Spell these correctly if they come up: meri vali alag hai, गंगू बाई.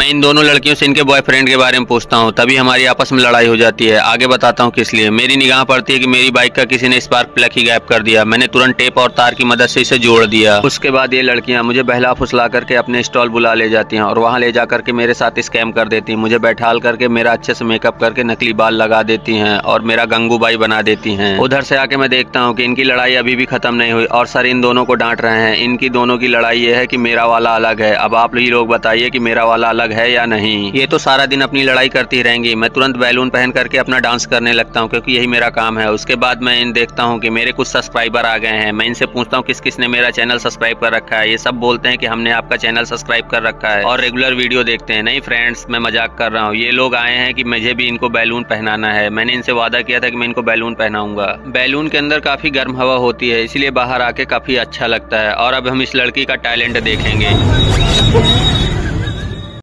मैं इन दोनों लड़कियों से इनके बॉयफ्रेंड के बारे में पूछता हूँ, तभी हमारी आपस में लड़ाई हो जाती है। आगे बताता हूँ किस लिए। मेरी निगाह पड़ती है कि मेरी बाइक का किसी ने स्पार्क प्लग ही गायब कर दिया। मैंने तुरंत टेप और तार की मदद से इसे जोड़ दिया। उसके बाद ये लड़कियाँ मुझे बहला फुसला करके अपने स्टॉल बुला ले जाती हैं और वहाँ ले जा करके मेरे साथ स्कैम कर देती हैं। मुझे बैठाल करके मेरा अच्छे से मेकअप करके नकली बाल लगा देती हैं और मेरा गंगू बाई बना देती हैं। उधर से आके मैं देखता हूँ कि इनकी लड़ाई अभी भी खत्म नहीं हुई और सर इन दोनों को डांट रहे हैं। इनकी दोनों की लड़ाई ये है कि मेरा वाला अलग है। अब आप ही लोग बताइए कि मेरा वाला अलग है या नहीं। ये तो सारा दिन अपनी लड़ाई करती रहेंगी। मैं तुरंत बैलून पहन करके अपना डांस करने लगता हूँ क्योंकि यही मेरा काम है। उसके बाद मैं इन देखता हूँ कि मेरे कुछ सब्सक्राइबर आ गए हैं। मैं इनसे पूछता हूँ किस किसने मेरा चैनल सब्सक्राइब कर रखा है। ये सब बोलते हैं कि हमने आपका चैनल सब्सक्राइब कर रखा है और रेगुलर वीडियो देखते हैं। नहीं फ्रेंड्स, मैं मजाक कर रहा हूँ। ये लोग आए हैं कि मुझे भी इनको बैलून पहनाना है। मैंने इनसे वादा किया था कि मैं इनको बैलून पहनाऊंगा। बैलून के अंदर काफी गर्म हवा होती है, इसलिए बाहर आके काफी अच्छा लगता है। और अब हम इस लड़की का टैलेंट देखेंगे।